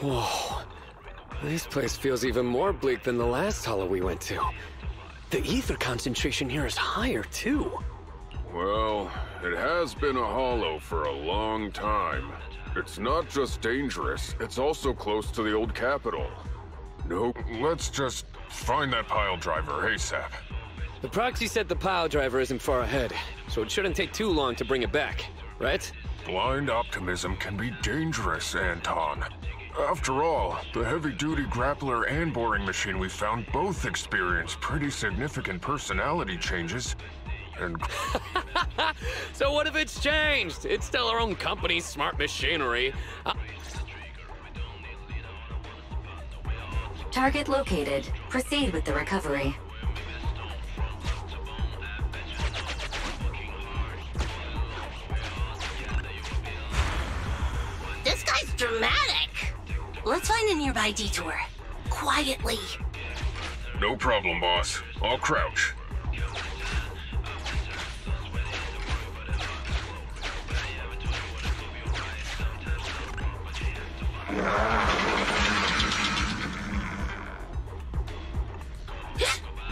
Whoa. This place feels even more bleak than the last hollow we went to. The ether concentration here is higher, too. Well, it has been a hollow for a long time. It's not just dangerous, it's also close to the old capital. Nope, let's just find that pile driver ASAP. The proxy said the pile driver isn't far ahead, so it shouldn't take too long to bring it back, right? Blind optimism can be dangerous, Anton. After all, the heavy-duty grappler and boring machine we found both experienced pretty significant personality changes, and... So what if it's changed? It's still our own company's smart machinery. Target located. Proceed with the recovery. This guy's dramatic! Let's find a nearby detour. Quietly. No problem, boss. I'll crouch.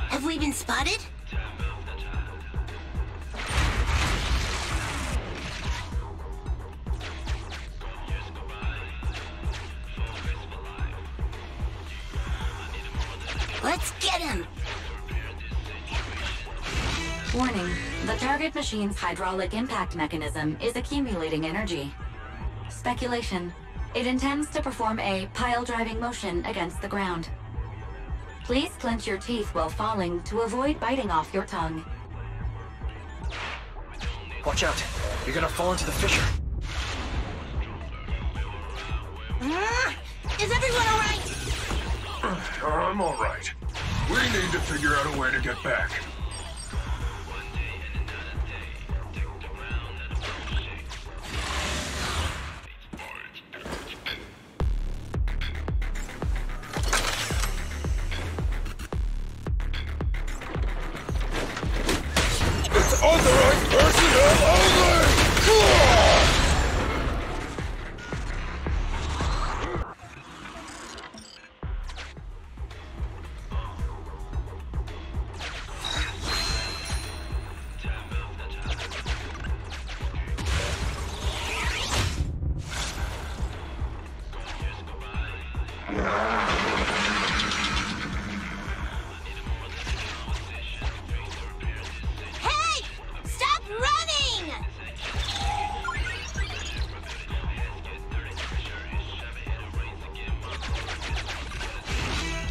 Have we been spotted? Let's get him! Warning, the target machine's hydraulic impact mechanism is accumulating energy. Speculation. It intends to perform a pile-driving motion against the ground. Please clench your teeth while falling to avoid biting off your tongue. Watch out! You're gonna fall into the fissure! Is everyone alright? I'm alright. We need to figure out a way to get back. Authorized personnel only!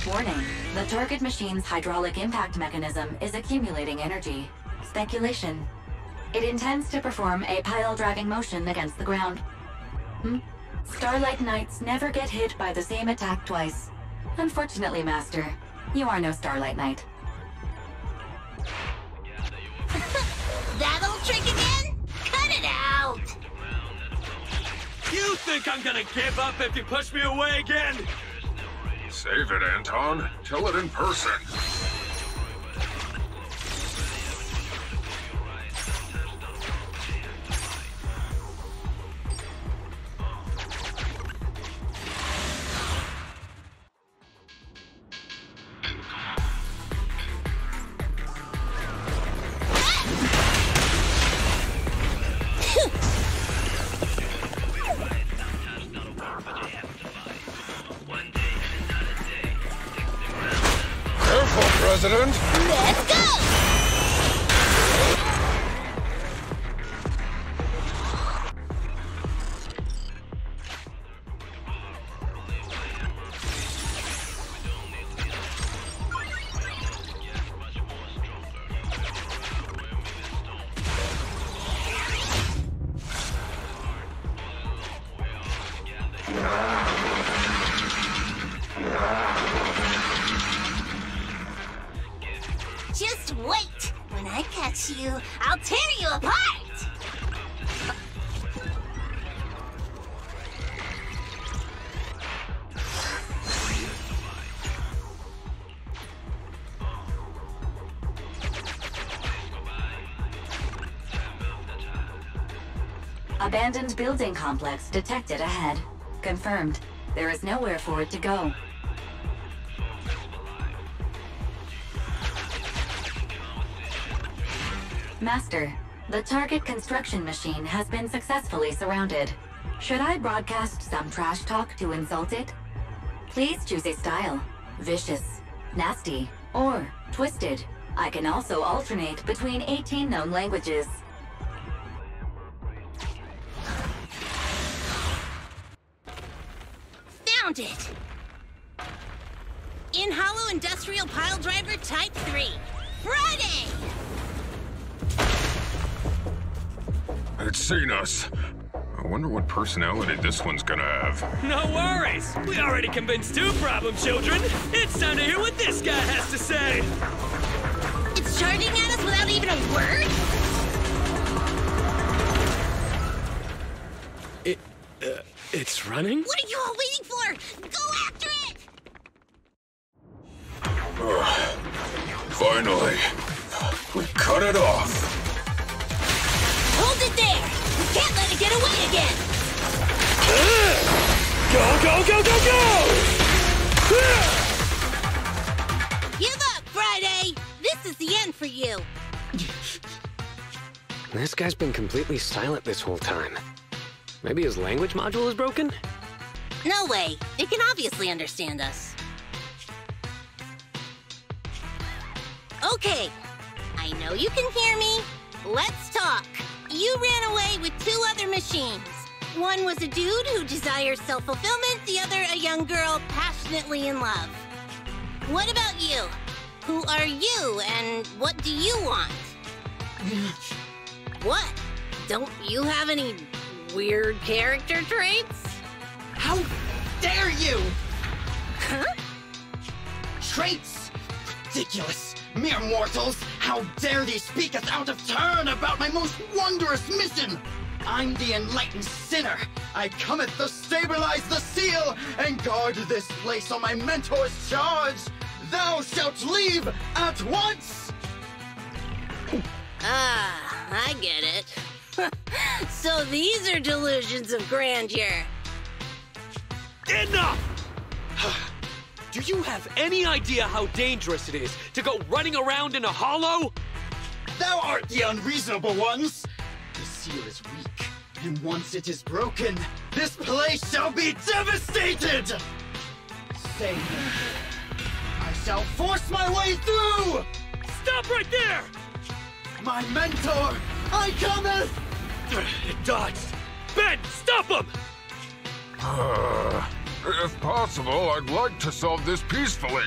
Warning, the target machine's hydraulic impact mechanism is accumulating energy. Speculation. It intends to perform a pile-driving motion against the ground. Starlight Knights never get hit by the same attack twice. Unfortunately, Master, you are no Starlight Knight. That old trick again? Cut it out! You think I'm gonna give up if you push me away again? Save it, Anton. Tell it in person. President. Let's go! Just wait! When I catch you, I'll tear you apart! Abandoned building complex detected ahead. Confirmed. There is nowhere for it to go. Master, the target construction machine has been successfully surrounded. Should I broadcast some trash talk to insult it? Please choose a style. Vicious, nasty, or twisted. I can also alternate between 18 known languages. Found it! In-Holo Industrial Piledriver Type 3. Friday! It's seen us. I wonder what personality this one's gonna have. No worries! We already convinced two problem children! It's time to hear what this guy has to say! It's charging at us without even a word? It's running? What are you all waiting for? Go after it! Finally! We cut it off! Hold it there! We can't let it get away again! Go, go, go, go, go! Give up, Friday! This is the end for you! This guy's been completely silent this whole time. Maybe his language module is broken? No way! It can obviously understand us. Okay, I know you can hear me. Let's talk. You ran away with two other machines. One was a dude who desires self-fulfillment, the other a young girl passionately in love. What about you? Who are you, and what do you want? What? Don't you have any weird character traits? How dare you! Huh? Traits? Ridiculous! Mere mortals! How dare they speak us out of turn about my most wondrous mission! I'm the enlightened sinner! I cometh to stabilize the seal and guard this place on my mentor's charge! Thou shalt leave at once! Ah, I get it. So these are delusions of grandeur. Enough! Do you have any idea how dangerous it is to go running around in a hollow? Thou art the unreasonable ones! The seal is weak, and once it is broken, this place shall be devastated! Say no. I shall force my way through! Stop right there! My mentor, I cometh! Dodge! Ben, stop him! If possible, I'd like to solve this peacefully.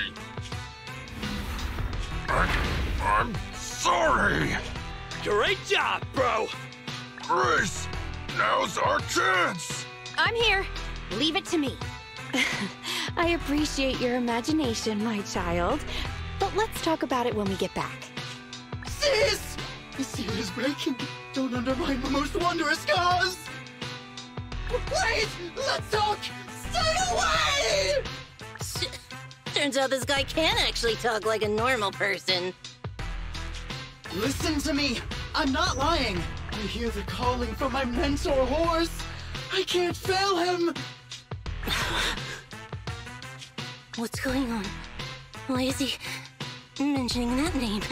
I'm sorry. Great job, bro. Grace, now's our chance. I'm here. Leave it to me. I appreciate your imagination, my child. But let's talk about it when we get back. Sis! The seal is breaking. Don't undermine the most wondrous cause. Wait! Let's talk! Away! Turns out this guy can actually talk like a normal person. Listen to me. I'm not lying. I hear the calling from my mentor horse. I can't fail him. What's going on? Why is he mentioning that name?